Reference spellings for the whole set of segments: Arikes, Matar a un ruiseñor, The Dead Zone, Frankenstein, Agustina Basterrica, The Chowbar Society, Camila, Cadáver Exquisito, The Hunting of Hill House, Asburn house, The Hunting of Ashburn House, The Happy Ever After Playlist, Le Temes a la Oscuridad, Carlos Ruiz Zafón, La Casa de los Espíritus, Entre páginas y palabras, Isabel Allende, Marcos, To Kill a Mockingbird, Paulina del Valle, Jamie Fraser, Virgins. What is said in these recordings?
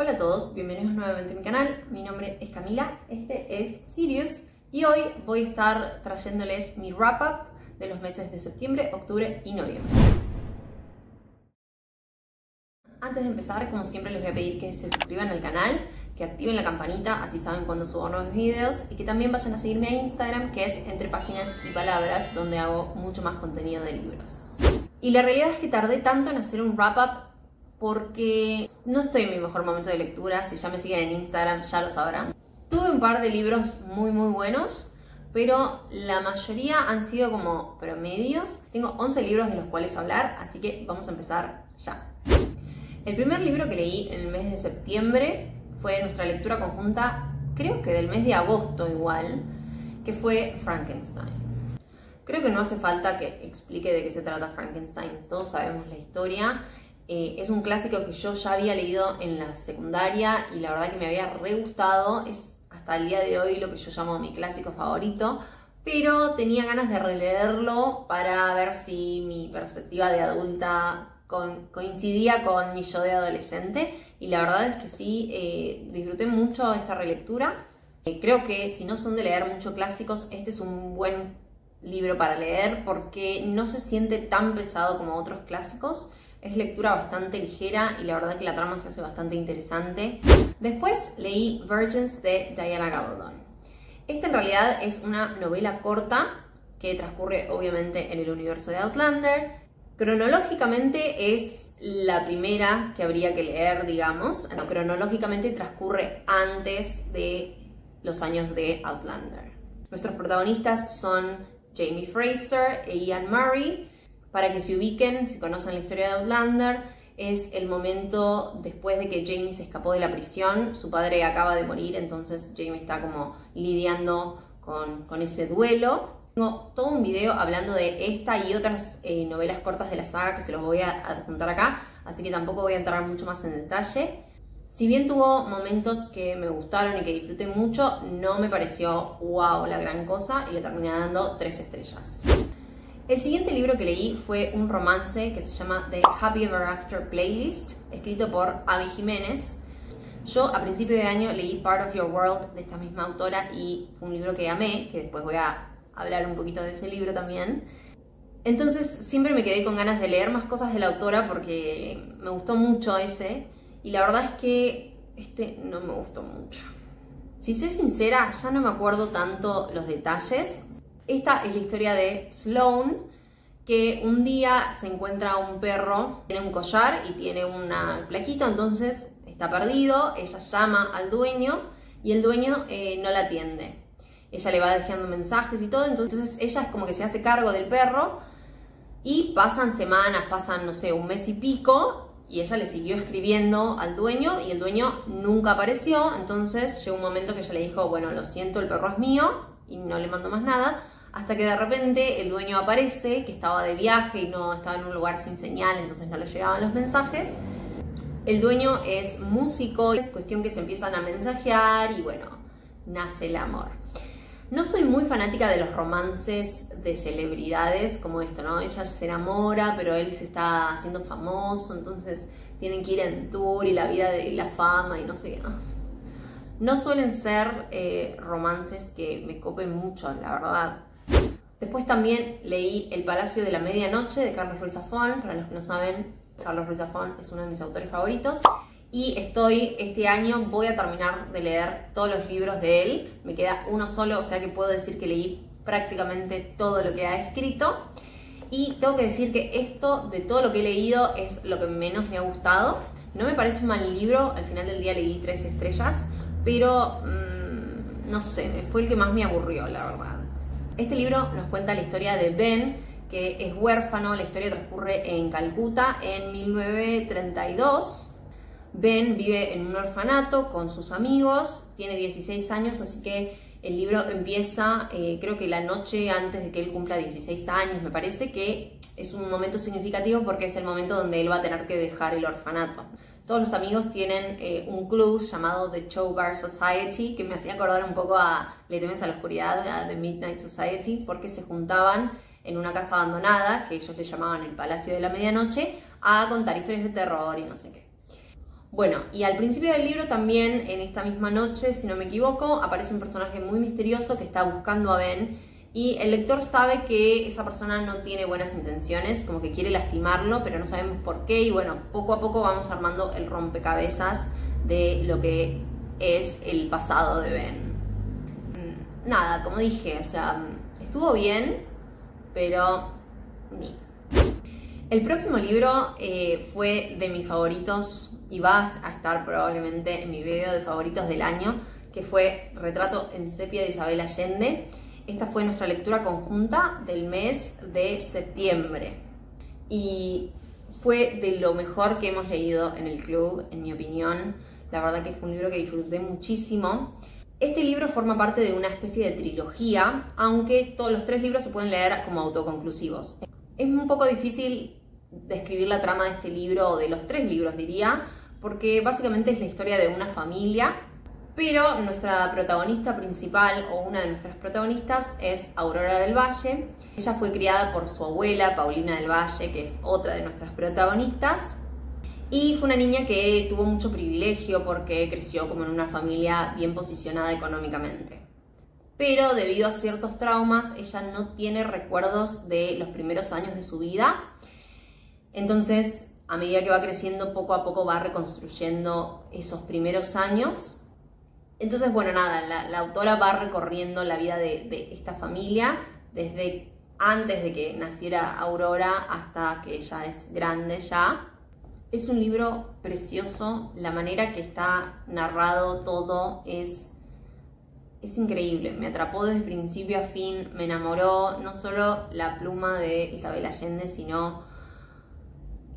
Hola a todos, bienvenidos nuevamente a mi canal, mi nombre es Camila, este es Sirius y hoy voy a estar trayéndoles mi wrap up de los meses de septiembre, octubre y noviembre. Antes de empezar, como siempre les voy a pedir que se suscriban al canal, que activen la campanita, así saben cuando subo nuevos videos y que también vayan a seguirme a Instagram, que es Entre Páginas y Palabras, donde hago mucho más contenido de libros. Y la realidad es que tardé tanto en hacer un wrap up porque no estoy en mi mejor momento de lectura. Si ya me siguen en Instagram ya lo sabrán. Tuve un par de libros muy buenos, pero la mayoría han sido como promedios. Tengo 11 libros de los cuales hablar, así que vamos a empezar ya. El primer libro que leí en el mes de septiembre fue nuestra lectura conjunta, creo que del mes de agosto igual, que fue Frankenstein. Creo que no hace falta que explique de qué se trata Frankenstein, todos sabemos la historia. Es un clásico que yo ya había leído en la secundaria y la verdad que me había re gustado. Es hasta el día de hoy lo que yo llamo mi clásico favorito, pero tenía ganas de releerlo para ver si mi perspectiva de adulta coincidía con mi yo de adolescente. Y la verdad es que sí, disfruté mucho esta relectura. Creo que si no son de leer mucho clásicos, este es un buen libro para leer porque no se siente tan pesado como otros clásicos. Es lectura bastante ligera y la verdad que la trama se hace bastante interesante. Después leí Virgins de Diana Gabaldon. Esta en realidad es una novela corta que transcurre obviamente en el universo de Outlander. Cronológicamente es la primera que habría que leer, digamos. No, cronológicamente transcurre antes de los años de Outlander. Nuestros protagonistas son Jamie Fraser e Ian Murray. Para que se ubiquen, si conocen la historia de Outlander, es el momento después de que Jamie se escapó de la prisión. Su padre acaba de morir, entonces Jamie está como lidiando con ese duelo. Tengo todo un video hablando de esta y otras novelas cortas de la saga que se los voy a adjuntar acá, así que tampoco voy a entrar mucho más en detalle. Si bien tuvo momentos que me gustaron y que disfruté mucho, no me pareció wow la gran cosa y le terminé dando 3 estrellas. El siguiente libro que leí fue un romance que se llama The Happy Ever After Playlist, escrito por Abby Jiménez. Yo a principio de año leí Part of Your World de esta misma autora y fue un libro que amé, que después voy a hablar un poquito de ese libro también. Entonces siempre me quedé con ganas de leer más cosas de la autora porque me gustó mucho ese y la verdad es que este no me gustó mucho. Si soy sincera, ya no me acuerdo tanto los detalles. Esta es la historia de Sloane, que un día se encuentra un perro, tiene un collar y tiene una plaquita, entonces está perdido, ella llama al dueño y el dueño no la atiende. Ella le va dejando mensajes y todo, entonces ella es como que se hace cargo del perro y pasan semanas, pasan, no sé, un mes y pico y ella le siguió escribiendo al dueño y el dueño nunca apareció, entonces llegó un momento que ella le dijo, bueno, lo siento, el perro es mío y no le mando más nada. Hasta que de repente el dueño aparece, que estaba de viaje y no estaba en un lugar sin señal, entonces no le llegaban los mensajes. El dueño es músico, es cuestión que se empiezan a mensajear y bueno, nace el amor. No soy muy fanática de los romances de celebridades como esto, ¿no? Ella se enamora, pero él se está haciendo famoso, entonces tienen que ir en tour y la vida de la fama y no sé qué. No suelen ser romances que me copen mucho, la verdad. Después también leí El Palacio de la Medianoche de Carlos Ruiz Zafón. Para los que no saben, Carlos Ruiz Zafón es uno de mis autores favoritos. Y este año voy a terminar de leer todos los libros de él. Me queda uno solo, o sea que puedo decir que leí prácticamente todo lo que ha escrito. Y tengo que decir que esto, de todo lo que he leído, es lo que menos me ha gustado. No me parece un mal libro, al final del día leí 3 estrellas. Pero, no sé, fue el que más me aburrió, la verdad. Este libro nos cuenta la historia de Ben, que es huérfano. La historia transcurre en Calcuta en 1932. Ben vive en un orfanato con sus amigos, tiene 16 años, así que el libro empieza, creo que la noche antes de que él cumpla 16 años, me parece que es un momento significativo porque es el momento donde él va a tener que dejar el orfanato. Todos los amigos tienen un club llamado The Chowbar Society, que me hacía acordar un poco a Le Temes a la Oscuridad, a The Midnight Society, porque se juntaban en una casa abandonada, que ellos le llamaban El Palacio de la Medianoche, a contar historias de terror y no sé qué. Bueno, y al principio del libro también, en esta misma noche, si no me equivoco, aparece un personaje muy misterioso que está buscando a Ben, y el lector sabe que esa persona no tiene buenas intenciones, como que quiere lastimarlo, pero no sabemos por qué, y bueno, poco a poco vamos armando el rompecabezas de lo que es el pasado de Ben. Nada, como dije, o sea, estuvo bien, pero ni. El próximo libro fue de mis favoritos y va a estar probablemente en mi video de favoritos del año, que fue Retrato en Sepia de Isabel Allende. Esta fue nuestra lectura conjunta del mes de septiembre y fue de lo mejor que hemos leído en el club, en mi opinión. La verdad que fue un libro que disfruté muchísimo. Este libro forma parte de una especie de trilogía, aunque todos los tres libros se pueden leer como autoconclusivos. Es un poco difícil describir la trama de este libro, o de los tres libros diría, porque básicamente es la historia de una familia, pero nuestra protagonista principal, o una de nuestras protagonistas, es Aurora del Valle. Ella fue criada por su abuela, Paulina del Valle, que es otra de nuestras protagonistas, y fue una niña que tuvo mucho privilegio porque creció como en una familia bien posicionada económicamente. Pero debido a ciertos traumas, ella no tiene recuerdos de los primeros años de su vida. Entonces, a medida que va creciendo, poco a poco va reconstruyendo esos primeros años. Entonces, bueno, nada, la autora va recorriendo la vida de esta familia desde antes de que naciera Aurora hasta que ella es grande ya. Es un libro precioso, la manera que está narrado todo es increíble. Me atrapó desde principio a fin, me enamoró no solo la pluma de Isabel Allende, sino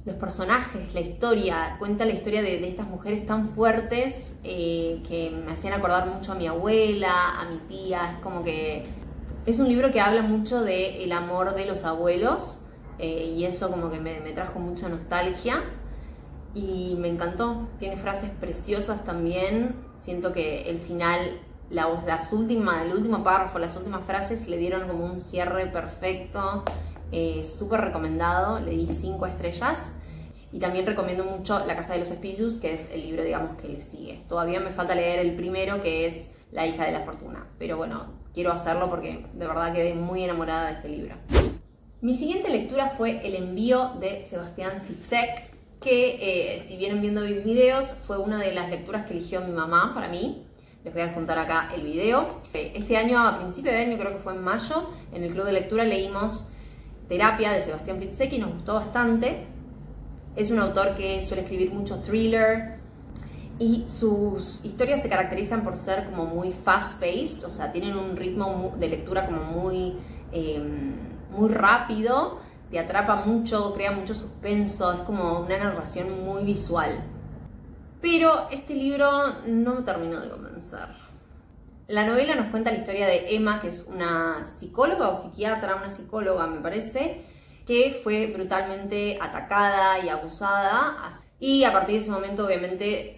los personajes, la historia. Cuenta la historia de estas mujeres tan fuertes que me hacían acordar mucho a mi abuela, a mi tía. Es como que es un libro que habla mucho del amor de los abuelos y eso como que me trajo mucha nostalgia y me encantó. Tiene frases preciosas también. Siento que el final, el último párrafo, las últimas frases le dieron como un cierre perfecto. Súper recomendado, le di 5 estrellas y también recomiendo mucho La Casa de los Espíritus, que es el libro, digamos, que le sigue. Todavía me falta leer el primero, que es La Hija de la Fortuna, pero bueno, quiero hacerlo porque de verdad quedé muy enamorada de este libro. Mi siguiente lectura fue El Envío de Sebastián Fitzek, que si vienen viendo mis videos, fue una de las lecturas que eligió mi mamá para mí. Les voy a juntar acá el video. Este año, a principio de año, creo que fue en mayo, en el club de lectura leímos Terapia de Sebastián Fitzek y nos gustó bastante. Es un autor que suele escribir mucho thriller y sus historias se caracterizan por ser como muy fast-paced, o sea, tienen un ritmo de lectura como muy rápido, te atrapa mucho, crea mucho suspenso, es como una narración muy visual. Pero este libro no me terminó de convencer. La novela nos cuenta la historia de Emma, que es una psicóloga o psiquiatra, una psicóloga me parece, que fue brutalmente atacada y abusada. Y a partir de ese momento, obviamente,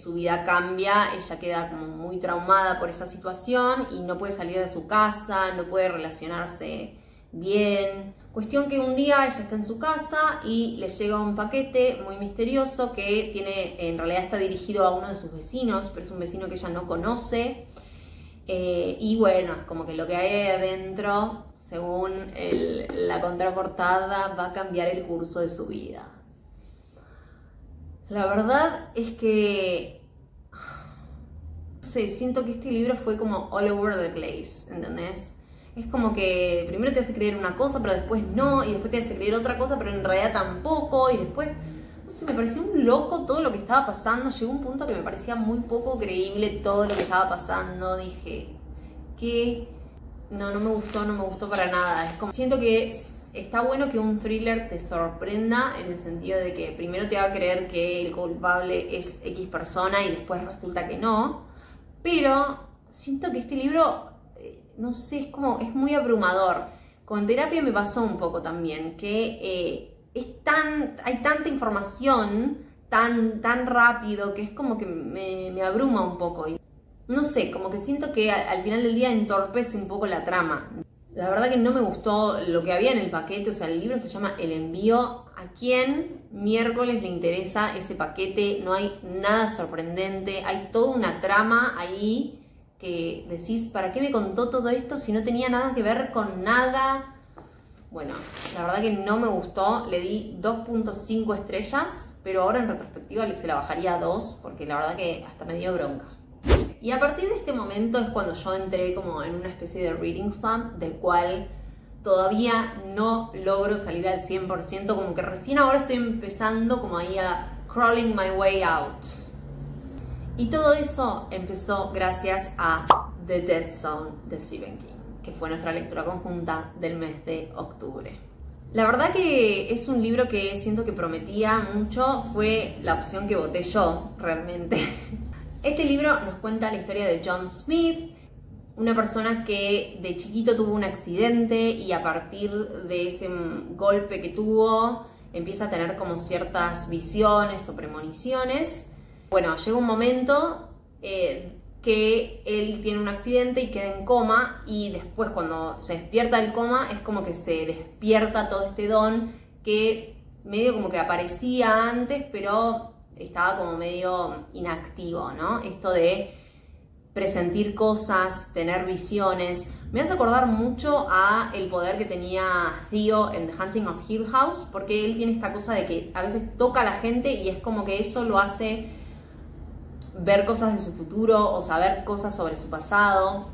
su vida cambia, ella queda como muy traumada por esa situación y no puede salir de su casa, no puede relacionarse bien. Cuestión que un día ella está en su casa y le llega un paquete muy misterioso que tiene, en realidad está dirigido a uno de sus vecinos, pero es un vecino que ella no conoce. Y bueno, es como que lo que hay adentro, según la contraportada, va a cambiar el curso de su vida. La verdad es que, no sé, siento que este libro fue como all over the place, ¿entendés? Es como que primero te hace creer una cosa, pero después no, y después te hace creer otra cosa, pero en realidad tampoco, y después, no sé, me pareció un loco todo lo que estaba pasando. Llegó un punto que me parecía muy poco creíble todo lo que estaba pasando. Dije, ¿qué? No me gustó para nada. Es como, siento que está bueno que un thriller te sorprenda en el sentido de que primero te haga creer que el culpable es X persona y después resulta que no. Pero siento que este libro, no sé, es como, es muy abrumador. Con Terapia me pasó un poco también, que hay tanta información tan rápido que es como que me abruma un poco. No sé, como que siento que al final del día entorpece un poco la trama. La verdad que no me gustó lo que había en el paquete. O sea, el libro se llama El envío. ¿A quién miércoles le interesa ese paquete? No hay nada sorprendente. Hay toda una trama ahí que decís, ¿para qué me contó todo esto si no tenía nada que ver con nada? Bueno, la verdad que no me gustó. Le di 2.5 estrellas, pero ahora en retrospectiva se la bajaría a 2, porque la verdad que hasta me dio bronca. Y a partir de este momento es cuando yo entré como en una especie de reading slump, del cual todavía no logro salir al 100%, como que recién ahora estoy empezando como ahí a crawling my way out. Y todo eso empezó gracias a The Dead Zone de Stephen King, que fue nuestra lectura conjunta del mes de octubre. La verdad que es un libro que siento que prometía mucho, fue la opción que voté yo realmente. Este libro nos cuenta la historia de John Smith, una persona que de chiquito tuvo un accidente y a partir de ese golpe que tuvo empieza a tener como ciertas visiones o premoniciones. Bueno, llega un momento que él tiene un accidente y queda en coma, y después cuando se despierta del coma es como que se despierta todo este don que medio como que aparecía antes, pero estaba como medio inactivo, ¿no? Esto de presentir cosas, tener visiones. Me hace acordar mucho a el poder que tenía Theo en The Hunting of Hill House, porque él tiene esta cosa de que a veces toca a la gente y es como que eso lo hace ver cosas de su futuro o saber cosas sobre su pasado.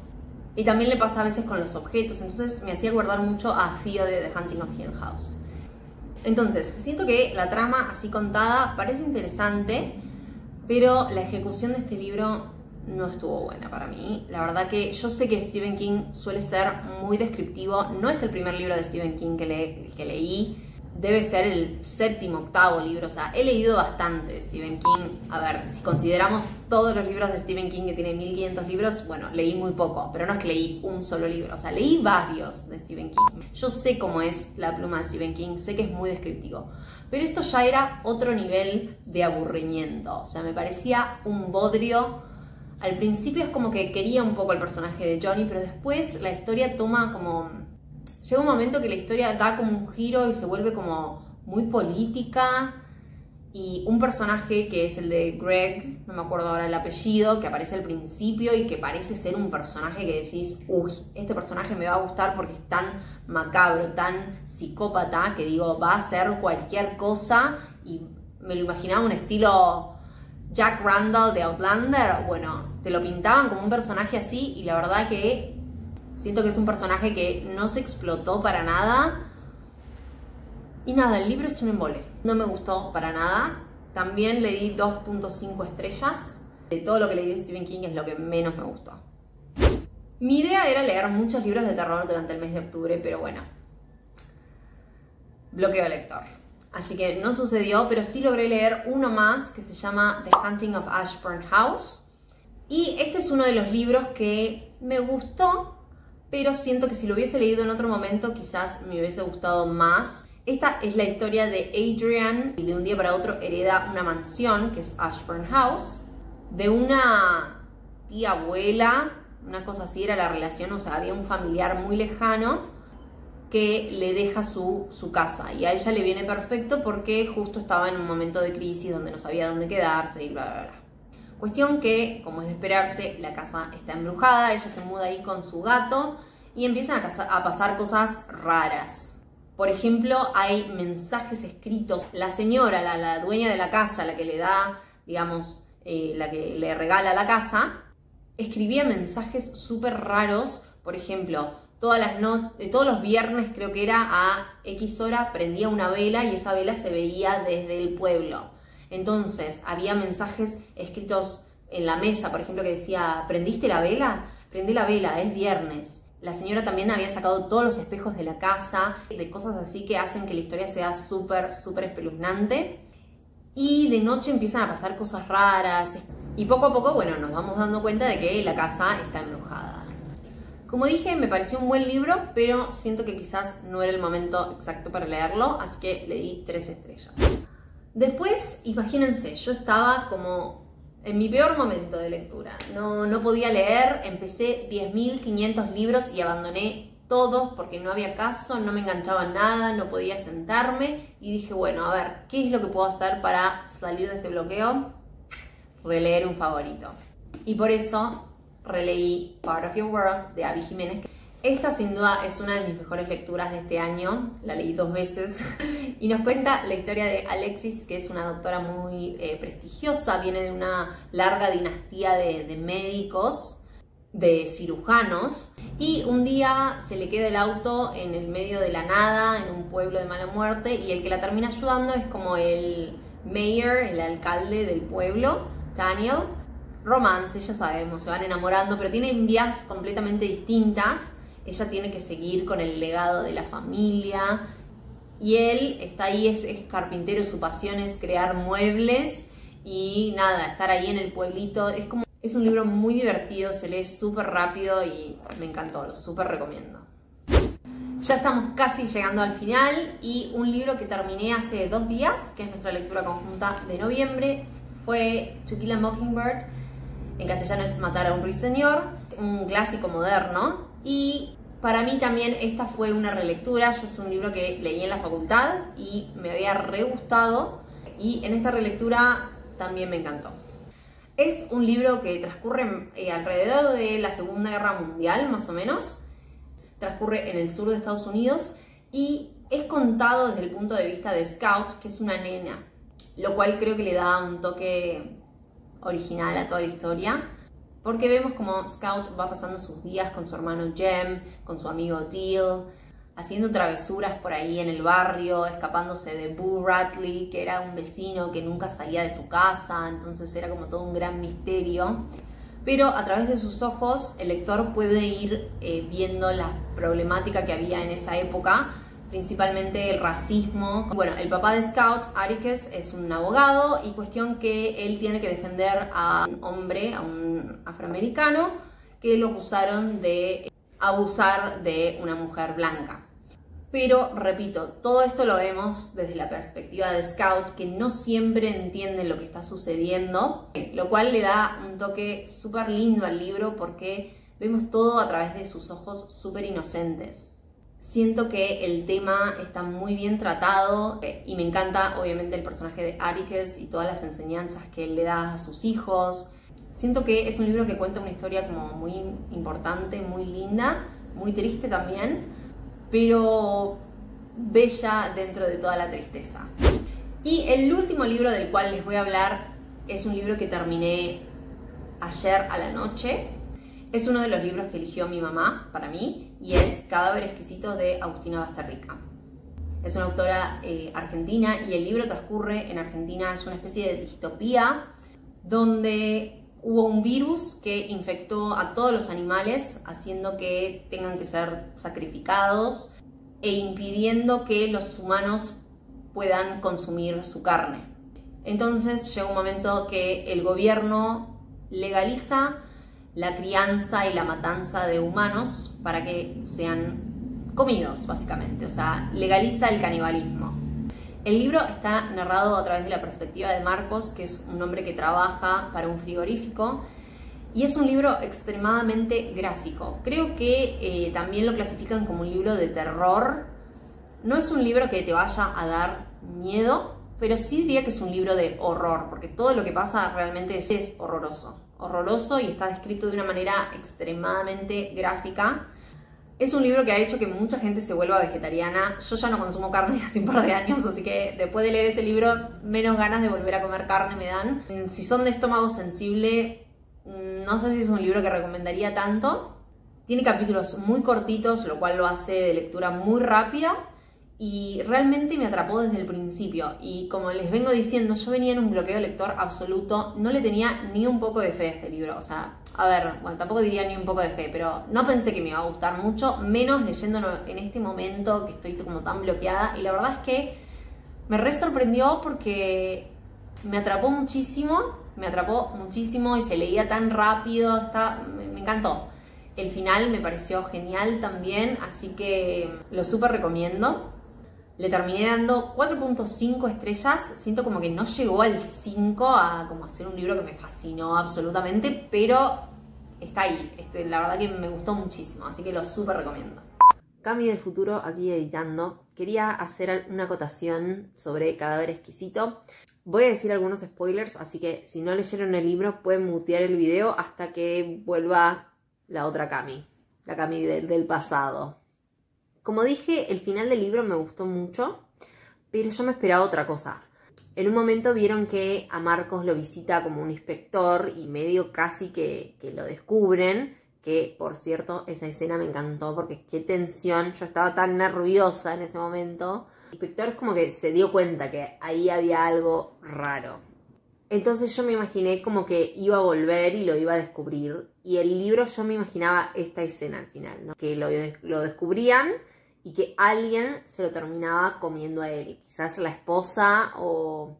Y también le pasa a veces con los objetos, entonces me hacía acordar mucho a Theo de The Hunting of Hill House. Entonces, siento que la trama así contada parece interesante, pero la ejecución de este libro no estuvo buena para mí. La verdad que yo sé que Stephen King suele ser muy descriptivo. No es el primer libro de Stephen King que leí. Debe ser el séptimo, octavo libro. O sea, he leído bastante de Stephen King. A ver, si consideramos todos los libros de Stephen King, que tiene 1500 libros, bueno, leí muy poco. Pero no es que leí un solo libro. O sea, leí varios de Stephen King. Yo sé cómo es la pluma de Stephen King. Sé que es muy descriptivo. Pero esto ya era otro nivel de aburrimiento. O sea, me parecía un bodrio. Al principio es como que quería un poco el personaje de Johnny, pero después la historia toma como... Llega un momento que la historia da como un giro y se vuelve como muy política, y un personaje que es el de Greg, no me acuerdo ahora el apellido, que aparece al principio y que parece ser un personaje que decís, uy, este personaje me va a gustar porque es tan macabro, tan psicópata, que digo, va a hacer cualquier cosa, y me lo imaginaba un estilo Jack Randall de Outlander. Bueno, te lo pintaban como un personaje así y la verdad que... Siento que es un personaje que no se explotó para nada. Y nada, el libro es un embole. No me gustó para nada. También le di 2.5 estrellas. De todo lo que le di a Stephen King es lo que menos me gustó. Mi idea era leer muchos libros de terror durante el mes de octubre, pero bueno. Bloqueo lector. Así que no sucedió, pero sí logré leer uno más que se llama The Hunting of Ashburn House. Y este es uno de los libros que me gustó, pero siento que si lo hubiese leído en otro momento quizás me hubiese gustado más. Esta es la historia de Adrian, y de un día para otro hereda una mansión, que es Ashburn House, de una tía abuela, una cosa así era la relación, o sea, había un familiar muy lejano que le deja su casa, y a ella le viene perfecto porque justo estaba en un momento de crisis donde no sabía dónde quedarse y bla, bla, bla. Cuestión que, como es de esperarse, la casa está embrujada, ella se muda ahí con su gato y empiezan a pasar cosas raras. Por ejemplo, hay mensajes escritos. La señora, la dueña de la casa, la que le da, digamos, la que le regala la casa, escribía mensajes súper raros. Por ejemplo, todos los viernes, creo que era, a X hora prendía una vela y esa vela se veía desde el pueblo. Entonces, había mensajes escritos en la mesa, por ejemplo, que decía, ¿prendiste la vela? Prendí la vela, es viernes. La señora también había sacado todos los espejos de la casa, de cosas así que hacen que la historia sea súper, súper espeluznante. Y de noche empiezan a pasar cosas raras. Y poco a poco, bueno, nos vamos dando cuenta de que la casa está embrujada. Como dije, me pareció un buen libro, pero siento que quizás no era el momento exacto para leerlo, así que le di 3 estrellas. Después, imagínense, yo estaba como en mi peor momento de lectura. No podía leer, empecé 10.500 libros y abandoné todos porque no había caso, no me enganchaba nada, no podía sentarme y dije, bueno, a ver, ¿qué es lo que puedo hacer para salir de este bloqueo? Releer un favorito. Y por eso releí Part of Your World de Abby Jiménez. Esta sin duda es una de mis mejores lecturas de este año, la leí 2 veces y nos cuenta la historia de Alexis, que es una doctora muy prestigiosa, viene de una larga dinastía de médicos, de cirujanos, y un día se le queda el auto en el medio de la nada, en un pueblo de mala muerte, y el que la termina ayudando es como el mayor, el alcalde del pueblo, Daniel. Romance, ya sabemos, se van enamorando, pero tienen vías completamente distintas. Ella tiene que seguir con el legado de la familia y él está ahí, es carpintero, su pasión es crear muebles y nada, estar ahí en el pueblito. Es un libro muy divertido, se lee súper rápido y me encantó, lo súper recomiendo. Ya estamos casi llegando al final y un libro que terminé hace 2 días, que es nuestra lectura conjunta de noviembre, fue To Kill a Mockingbird, en castellano es Matar a un ruiseñor, un clásico moderno. Y para mí también esta fue una relectura, yo es un libro que leí en la facultad y me había re gustado y en esta relectura también me encantó. Es un libro que transcurre alrededor de la Segunda Guerra Mundial, más o menos, transcurre en el sur de Estados Unidos y es contado desde el punto de vista de Scout, que es una nena, lo cual creo que le da un toque original a toda la historia. Porque vemos como Scout va pasando sus días con su hermano Jem, con su amigo Teal, haciendo travesuras por ahí en el barrio, escapándose de Boo Radley, que era un vecino que nunca salía de su casa, entonces era como todo un gran misterio. Pero a través de sus ojos el lector puede ir viendo la problemática que había en esa época, principalmente el racismo. Bueno, el papá de Scout, Arikes, es un abogado y cuestión que él tiene que defender a un hombre, a un afroamericano, que lo acusaron de abusar de una mujer blanca. Pero, repito, todo esto lo vemos desde la perspectiva de Scout, que no siempre entiende lo que está sucediendo, lo cual le da un toque súper lindo al libro porque vemos todo a través de sus ojos súper inocentes. Siento que el tema está muy bien tratado y me encanta obviamente el personaje de Arikes y todas las enseñanzas que él le da a sus hijos. Siento que es un libro que cuenta una historia como muy importante, muy linda, muy triste también, pero bella dentro de toda la tristeza. Y el último libro del cual les voy a hablar es un libro que terminé ayer a la noche. Es uno de los libros que eligió mi mamá para mí y es Cadáver Exquisito de Agustina Basterrica. Es una autora argentina y el libro transcurre en Argentina, es una especie de distopía donde hubo un virus que infectó a todos los animales haciendo que tengan que ser sacrificados e impidiendo que los humanos puedan consumir su carne. Entonces llega un momento que el gobierno legaliza la crianza y la matanza de humanos para que sean comidos, básicamente. O sea, legaliza el canibalismo. El libro está narrado a través de la perspectiva de Marcos, que es un hombre que trabaja para un frigorífico. Y es un libro extremadamente gráfico. Creo que también lo clasifican como un libro de terror. No es un libro que te vaya a dar miedo, pero sí diría que es un libro de horror, porque todo lo que pasa realmente es horroroso. Horroroso y está descrito de una manera extremadamente gráfica. Es un libro que ha hecho que mucha gente se vuelva vegetariana. Yo ya no consumo carne hace un par de años, así que después de leer este libro menos ganas de volver a comer carne me dan. Si son de estómago sensible, no sé si es un libro que recomendaría tanto. Tiene capítulos muy cortitos, lo cual lo hace de lectura muy rápida y realmente me atrapó desde el principio y como les vengo diciendo, yo venía en un bloqueo lector absoluto, no le tenía ni un poco de fe a este libro, o sea, a ver, bueno, tampoco diría ni un poco de fe, pero no pensé que me iba a gustar mucho, menos leyéndolo en este momento que estoy como tan bloqueada y la verdad es que me re sorprendió porque me atrapó muchísimo y se leía tan rápido, me encantó. El final me pareció genial también, así que lo súper recomiendo. Le terminé dando 4.5 estrellas, siento como que no llegó al 5 a como hacer un libro que me fascinó absolutamente, pero está ahí, la verdad que me gustó muchísimo, así que lo súper recomiendo. Cami del Futuro aquí editando. Quería hacer una acotación sobre Cadáver Exquisito. Voy a decir algunos spoilers, así que si no leyeron el libro pueden mutear el video hasta que vuelva la otra Cami, la Cami del pasado. Como dije, el final del libro me gustó mucho, pero yo me esperaba otra cosa. En un momento vieron que a Marcos lo visita como un inspector y medio casi que lo descubren, que por cierto esa escena me encantó porque qué tensión, yo estaba tan nerviosa en ese momento. El inspector es como que se dio cuenta que ahí había algo raro. Entonces yo me imaginé como que iba a volver y lo iba a descubrir. Y el libro yo me imaginaba esta escena al final, ¿no? Que lo descubrían y que alguien se lo terminaba comiendo a él. Quizás la esposa o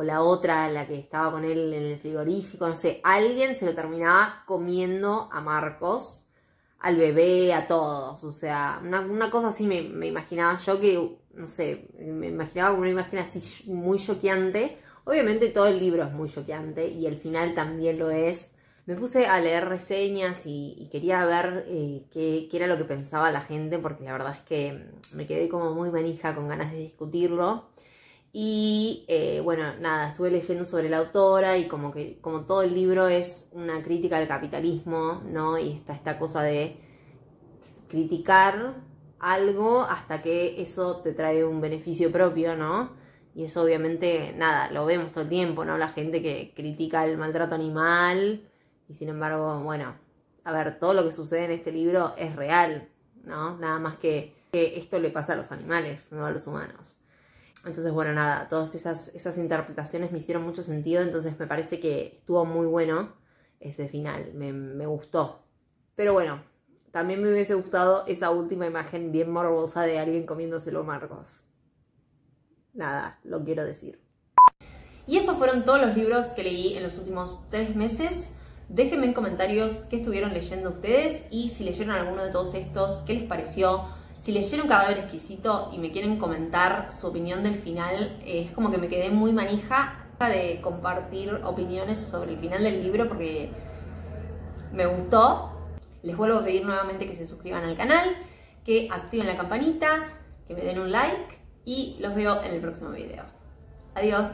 la otra, la que estaba con él en el frigorífico, no sé. Alguien se lo terminaba comiendo a Marcos, al bebé, a todos. O sea, una cosa así me imaginaba yo que, no sé, me imaginaba una imagen así muy choqueante. Obviamente todo el libro es muy choqueante y el final también lo es. Me puse a leer reseñas y quería ver qué era lo que pensaba la gente, porque la verdad es que me quedé como muy manija con ganas de discutirlo. Y bueno, nada, estuve leyendo sobre la autora y como todo el libro es una crítica al capitalismo, ¿no? Y está esta cosa de criticar algo hasta que eso te trae un beneficio propio, ¿no? Y eso obviamente, nada, lo vemos todo el tiempo, ¿no? La gente que critica el maltrato animal. Y sin embargo, bueno, a ver, todo lo que sucede en este libro es real, ¿no? Nada más que esto le pasa a los animales, no a los humanos. Entonces, bueno, nada, todas esas interpretaciones me hicieron mucho sentido, entonces me parece que estuvo muy bueno ese final, me gustó. Pero bueno, también me hubiese gustado esa última imagen bien morbosa de alguien comiéndoselo a Marcos. Nada, lo quiero decir. Y esos fueron todos los libros que leí en los últimos 3 meses. Déjenme en comentarios qué estuvieron leyendo ustedes y si leyeron alguno de todos estos, qué les pareció. Si leyeron Cadáver Exquisito y me quieren comentar su opinión del final, es como que me quedé muy manija de compartir opiniones sobre el final del libro porque me gustó. Les vuelvo a pedir nuevamente que se suscriban al canal, que activen la campanita, que me den un like y los veo en el próximo video. Adiós.